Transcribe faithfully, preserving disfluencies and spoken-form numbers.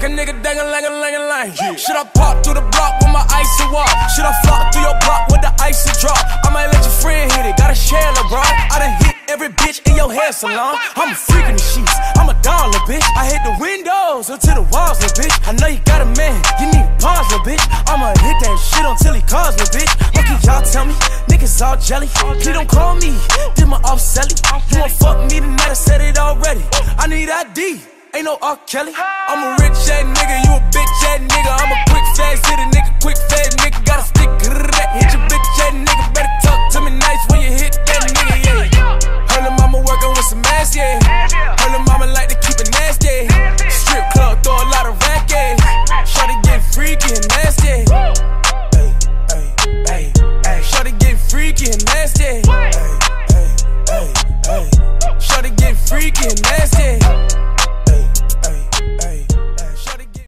Fuck a nigga dangin' lang a lang a lang. Yeah. Should I pop through the block with my ice and walk? Should I flop through your block with the ice and drop? I might let your friend hit it, gotta share LeBron. I done hit every bitch in your hair salon. I'm a freak in the sheets, I'm a doll, little bitch. I hit the windows until the walls, little bitch. I know you got a man, you need pause, little bitch. I'ma hit that shit until he calls, little bitch. What can y'all tell me? Niggas all jelly. Please don't call me, did my off selling. You wanna fuck me tonight, I said it already. I need I D. Ain't no R. Kelly. I'm a rich ass nigga, you a bitch ass nigga. I'm a quick fast hitter, nigga, quick fast nigga. Gotta